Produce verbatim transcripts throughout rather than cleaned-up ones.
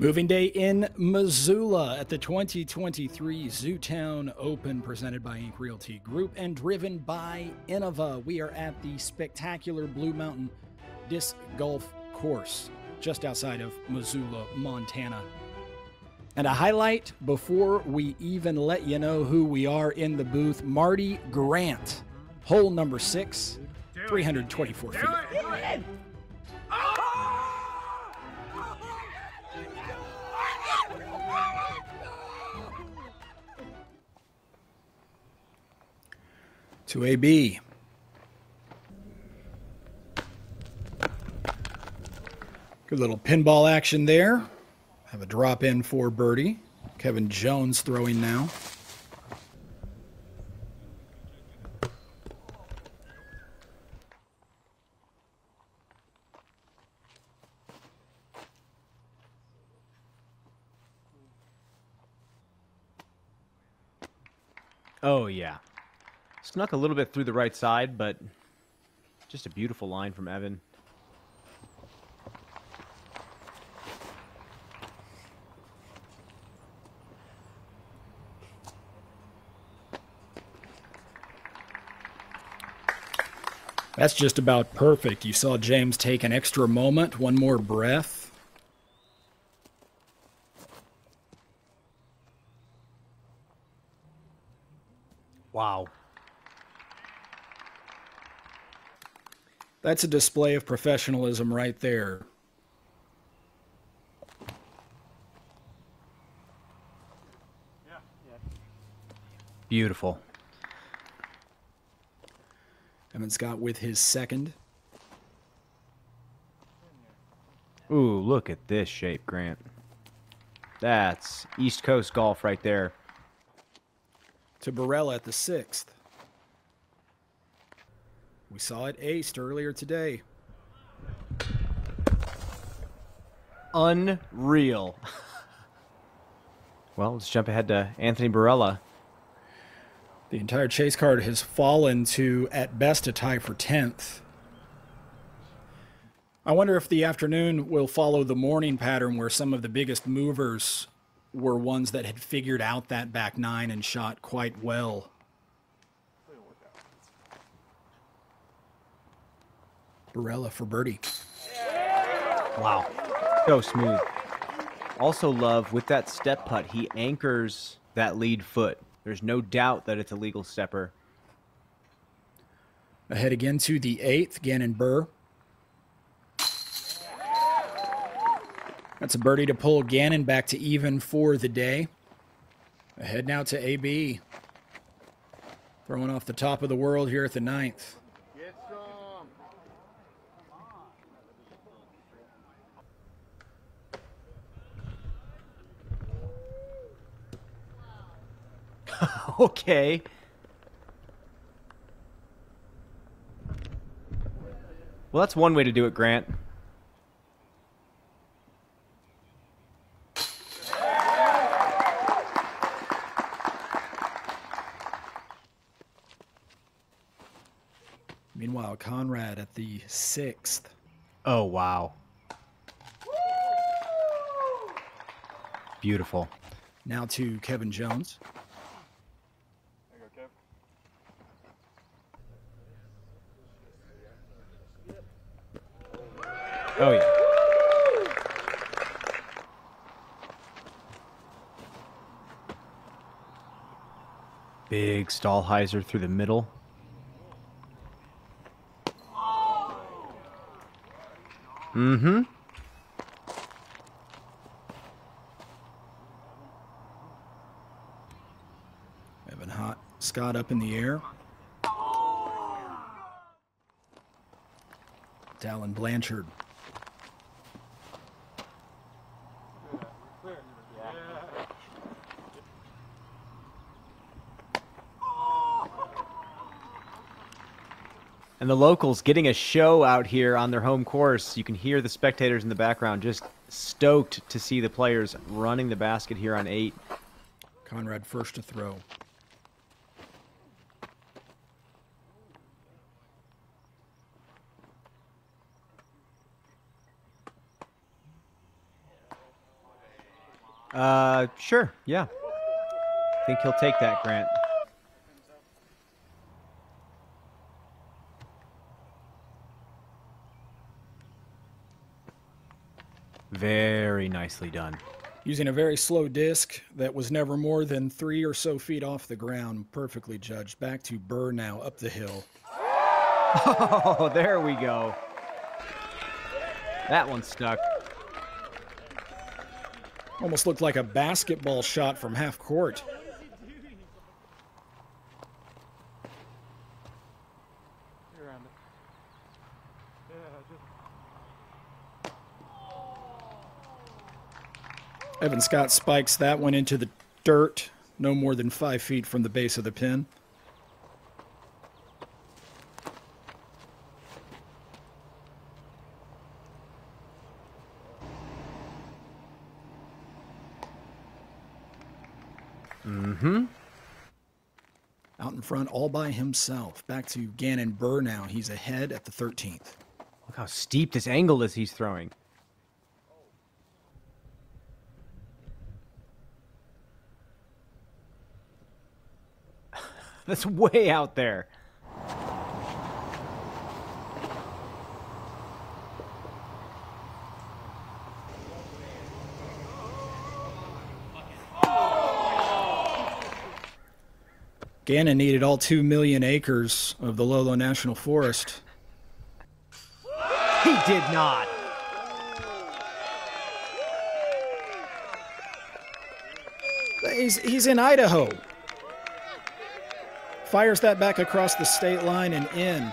Moving day in Missoula at the twenty twenty-three Zoo Town Open, presented by Ink Realty Group and driven by Innova. We are at the spectacular Blue Mountain Disc Golf Course just outside of Missoula, Montana. And a highlight before we even let you know who we are in the booth: Marty Grant, hole number six, three hundred twenty-four feet. To A B. Good little pinball action there. Have a drop in for birdie. Kevin Jones throwing now. Oh, yeah. Snuck a little bit through the right side, but just a beautiful line from Evan. That's just about perfect. You saw James take an extra moment, one more breath. Wow. That's a display of professionalism right there. Yeah. Yeah. Beautiful. Evan Scott with his second. Ooh, look at this shape, Grant. That's East Coast golf right there. To Barela at the sixth. We saw it aced earlier today. Unreal. Well, let's jump ahead to Anthony Barela. The entire chase card has fallen to, at best, a tie for tenth. I wonder if the afternoon will follow the morning pattern, where some of the biggest movers were ones that had figured out that back nine and shot quite well. Barela for birdie. Wow, so smooth. Also love, with that step putt, he anchors that lead foot. There's no doubt that it's a legal stepper. Ahead again to the eighth, Gannon Burr. That's a birdie to pull Gannon back to even for the day. Ahead now to A B. Throwing off the top of the world here at the ninth. Okay. Well, that's one way to do it, Grant. Meanwhile, Conrad at the sixth. Oh, wow. Woo! Beautiful. Now to Kevin Jones. Oh, yeah. Big Stahlheiser through the middle. Mm-hmm. Evan Hot Scott up in the air. Dallin Blanchard. And the locals getting a show out here on their home course. You can hear the spectators in the background just stoked to see the players running the basket here on eight. Conrad first to throw. Uh, sure, yeah. I think he'll take that, Grant. Very nicely done. Using a very slow disc that was never more than three or so feet off the ground. Perfectly judged. Back to Burr now, up the hill. Oh, there we go. That one stuck. Almost looked like a basketball shot from half court. Evan Scott spikes that one into the dirt, no more than five feet from the base of the pin. Mm-hmm. Out in front all by himself. Back to Gannon Burr now. He's ahead at the thirteenth. Look how steep this angle is he's throwing. That's way out there. Gannon needed all two million acres of the Lolo National Forest. He did not. He's, he's in Idaho. Fires that back across the state line and in.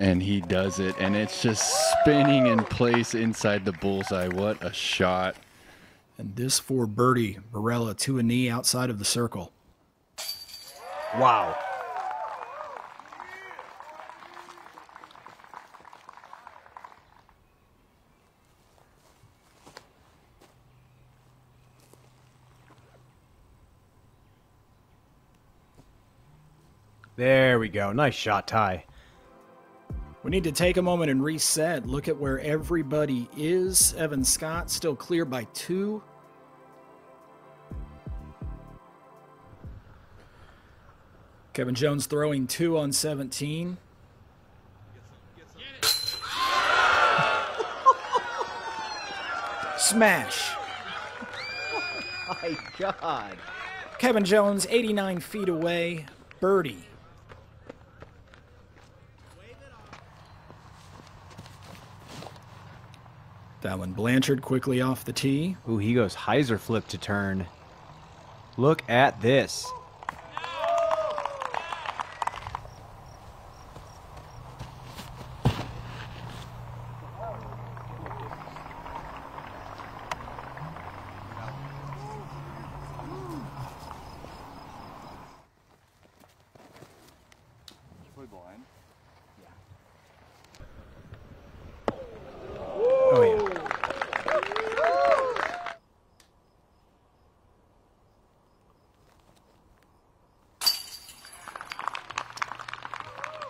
And he does it, and it's just spinning in place inside the bullseye. What a shot. And this for birdie, Barela to a knee outside of the circle. Wow. There we go. Nice shot, Ty. We need to take a moment and reset. Look at where everybody is. Evan Scott still clear by two. Kevin Jones throwing two on seventeen. Smash. Oh my God. Kevin Jones, eighty-nine feet away. Birdie. Dallin Blanchard quickly off the tee. Ooh, he goes hyzer flip to turn. Look at this.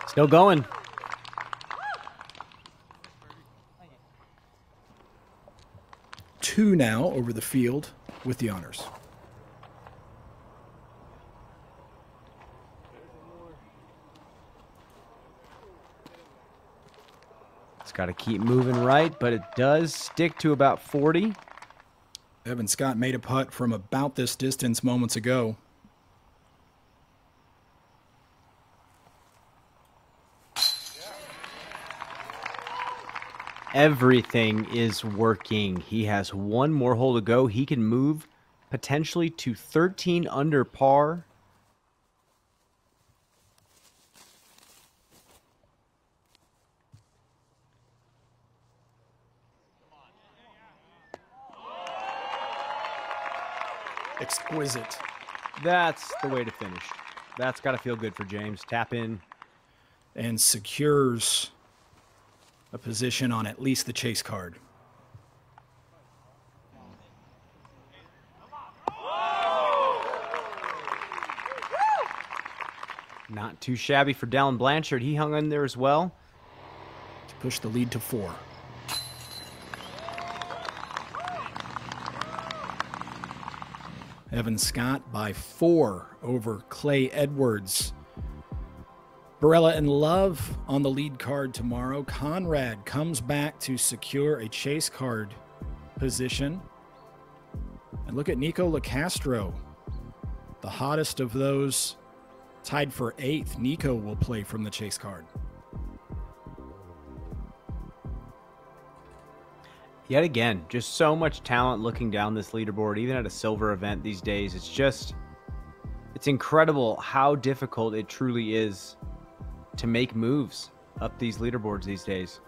Still going. Two now over the field with the honors. It's got to keep moving right, but it does stick to about forty. Evan Scott made a putt from about this distance moments ago. Everything is working. He has one more hole to go. He can move potentially to thirteen under par. Exquisite. That's the way to finish. That's got to feel good for James. Tap in. And secures a position on at least the chase card. Not too shabby for Dallin Blanchard. He hung in there as well. To push the lead to four. Evan Scott by four over Clay Edwards. Barela and Love on the lead card tomorrow. Conrad comes back to secure a chase card position. And look at Nico LaCastro, the hottest of those, tied for eighth. Nico will play from the chase card. Yet again, just so much talent looking down this leaderboard, even at a silver event these days. It's just, it's incredible how difficult it truly is to make moves up these leaderboards these days.